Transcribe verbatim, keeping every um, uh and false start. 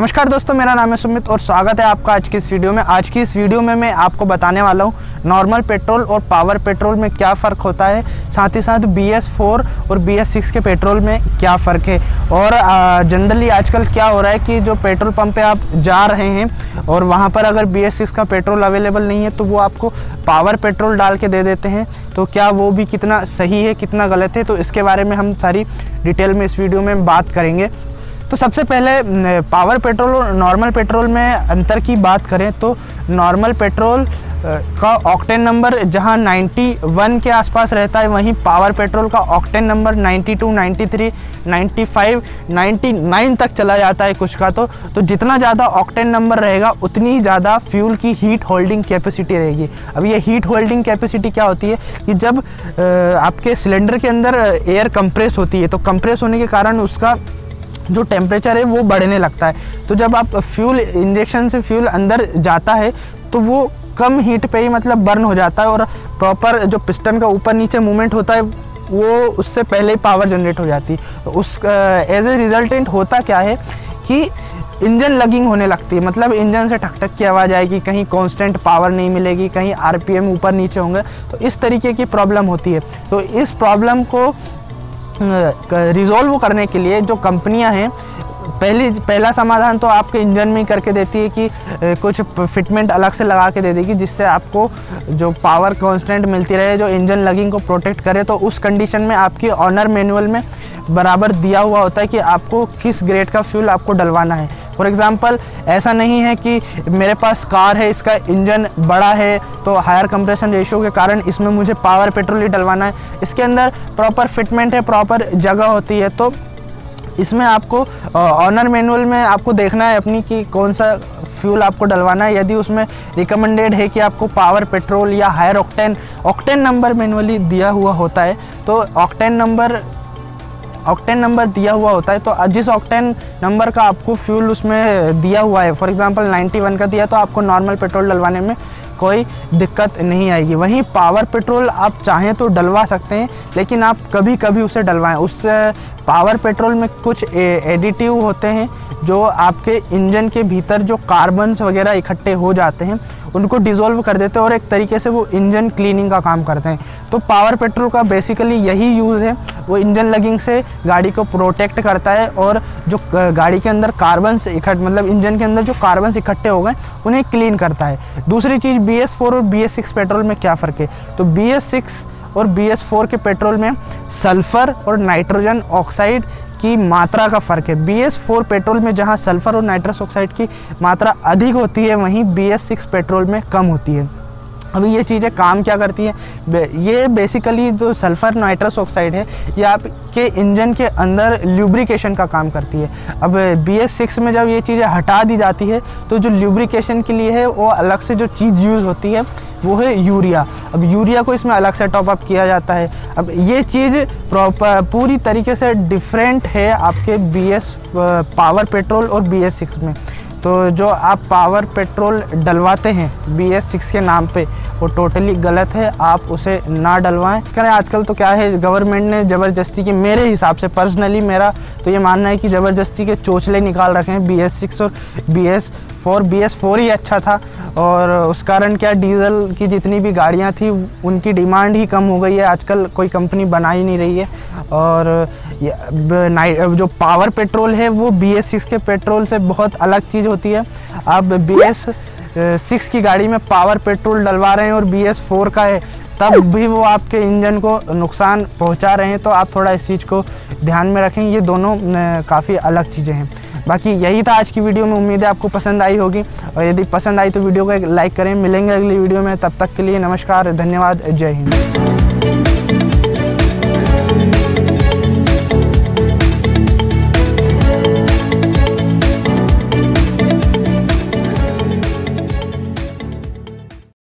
नमस्कार दोस्तों, मेरा नाम है सुमित और स्वागत है आपका आज की इस वीडियो में। आज की इस वीडियो में मैं आपको बताने वाला हूँ नॉर्मल पेट्रोल और पावर पेट्रोल में क्या फ़र्क होता है, साथ ही साथ बी एस फोर और बी एस सिक्स के पेट्रोल में क्या फ़र्क है। और जनरली आजकल क्या हो रहा है कि जो पेट्रोल पंप पे आप जा रहे हैं और वहाँ पर अगर बी एस सिक्स का पेट्रोल अवेलेबल नहीं है तो वो आपको पावर पेट्रोल डाल के दे देते हैं। तो क्या वो भी कितना सही है, कितना गलत है, तो इसके बारे में हम सारी डिटेल में इस वीडियो में बात करेंगे। तो सबसे पहले पावर पेट्रोल और नॉर्मल पेट्रोल में अंतर की बात करें तो नॉर्मल पेट्रोल का ऑक्टेन नंबर जहां इक्यानवे के आसपास रहता है, वहीं पावर पेट्रोल का ऑक्टेन नंबर बानवे, तिरानवे, पचानवे, निन्यानवे तक चला जाता है कुछ का। तो तो जितना ज़्यादा ऑक्टेन नंबर रहेगा उतनी ही ज़्यादा फ्यूल की हीट होल्डिंग कैपेसिटी रहेगी। अब ये हीट होल्डिंग कैपेसिटी क्या होती है कि जब आपके सिलेंडर के अंदर एयर कंप्रेस होती है तो कंप्रेस होने के कारण उसका जो टेम्परेचर है वो बढ़ने लगता है। तो जब आप फ्यूल इंजेक्शन से फ्यूल अंदर जाता है तो वो कम हीट पे ही मतलब बर्न हो जाता है और प्रॉपर जो पिस्टन का ऊपर नीचे मूवमेंट होता है वो उससे पहले ही पावर जनरेट हो जाती है। उस एज ए रिजल्टेंट होता क्या है कि इंजन लगिंग होने लगती है, मतलब इंजन से ठक ठक की आवाज़ आएगी, कहीं कांस्टेंट पावर नहीं मिलेगी, कहीं आरपीएम ऊपर नीचे होंगे, तो इस तरीके की प्रॉब्लम होती है। तो इस प्रॉब्लम को रिजोल्व करने के लिए जो कंपनियां हैं, पहली पहला समाधान तो आपके इंजन में ही करके देती है कि कुछ फिटमेंट अलग से लगा के दे देगी जिससे आपको जो पावर कांस्टेंट मिलती रहे, जो इंजन लगिंग को प्रोटेक्ट करे। तो उस कंडीशन में आपकी ऑनर मैनुअल में बराबर दिया हुआ होता है कि आपको किस ग्रेड का फ्यूल आपको डलवाना है। फॉर एग्ज़ाम्पल, ऐसा नहीं है कि मेरे पास कार है, इसका इंजन बड़ा है तो हायर कंप्रेशन रेशियो के कारण इसमें मुझे पावर पेट्रोल ही डलवाना है। इसके अंदर प्रॉपर फिटमेंट है, प्रॉपर जगह होती है। तो इसमें आपको ऑनर मैनुअल में आपको देखना है अपनी कि कौन सा फ्यूल आपको डलवाना है। यदि उसमें रिकमेंडेड है कि आपको पावर पेट्रोल या higher octane, octane number manually दिया हुआ होता है, तो ऑक्टेन नंबर ऑक्टेन नंबर दिया हुआ होता है तो जिस ऑक्टेन नंबर का आपको फ्यूल उसमें दिया हुआ है, फॉर एग्जांपल इक्यानवे का दिया, तो आपको नॉर्मल पेट्रोल डलवाने में कोई दिक्कत नहीं आएगी। वहीं पावर पेट्रोल आप चाहें तो डलवा सकते हैं, लेकिन आप कभी कभी उसे डलवाएं। उस पावर पेट्रोल में कुछ एडिटिव होते हैं जो आपके इंजन के भीतर जो कार्बन्स वगैरह इकट्ठे हो जाते हैं उनको डिसॉल्व कर देते हैं और एक तरीके से वो इंजन क्लीनिंग का काम करते हैं। तो पावर पेट्रोल का बेसिकली यही यूज़ है, वो इंजन लगिंग से गाड़ी को प्रोटेक्ट करता है और जो गाड़ी के अंदर कार्बन्स इकट्ठ मतलब इंजन के अंदर जो कार्बन्स इकट्ठे हो गए उन्हें क्लीन करता है। दूसरी चीज़, बी एस फोर और बी एस सिक्स पेट्रोल में क्या फ़र्क है, तो बी एस सिक्स और बी एस फोर के पेट्रोल में सल्फ़र और नाइट्रोजन ऑक्साइड की मात्रा का फ़र्क है। बी एस फोर पेट्रोल में जहां सल्फ़र और नाइट्रस ऑक्साइड की मात्रा अधिक होती है, वहीं बी एस सिक्स पेट्रोल में कम होती है। अभी ये चीज़ें काम क्या करती हैं, ये बेसिकली जो सल्फ़र नाइट्रस ऑक्साइड है ये आपके इंजन के अंदर ल्यूब्रिकेशन का काम करती है। अब बी एस सिक्स में जब ये चीज़ें हटा दी जाती है तो जो ल्यूब्रिकेशन के लिए है वो अलग से जो चीज़ यूज़ होती है वो है यूरिया। अब यूरिया को इसमें अलग से टॉपअप किया जाता है। अब ये चीज़ प्रॉपर पूरी तरीके से डिफरेंट है आपके बी एस पावर पेट्रोल और बी एस सिक्स में। तो जो आप पावर पेट्रोल डलवाते हैं बी एस सिक्स के नाम पे, वो टोटली गलत है, आप उसे ना डलवाएं। करें आजकल तो क्या है, गवर्नमेंट ने ज़बरदस्ती के, मेरे हिसाब से पर्सनली मेरा तो ये मानना है कि ज़बरदस्ती के चोचले निकाल रखे हैं बी एस सिक्स और B S four. B S four ही अच्छा था और उस कारण क्या, डीजल की जितनी भी गाड़ियाँ थी उनकी डिमांड ही कम हो गई है, आजकल कोई कंपनी बना ही नहीं रही है। और जो पावर पेट्रोल है वो बी एस सिक्स के पेट्रोल से बहुत अलग चीज़ होती है। अब बी एस सिक्स की गाड़ी में पावर पेट्रोल डलवा रहे हैं और बी एस फोर का है, तब भी वो आपके इंजन को नुकसान पहुंचा रहे हैं। तो आप थोड़ा इस चीज़ को ध्यान में रखें, ये दोनों काफ़ी अलग चीज़ें हैं। बाकी यही था आज की वीडियो में, उम्मीद है आपको पसंद आई होगी, और यदि पसंद आई तो वीडियो को एक लाइक करें। मिलेंगे अगली वीडियो में, तब तक के लिए नमस्कार, धन्यवाद, जय हिंद।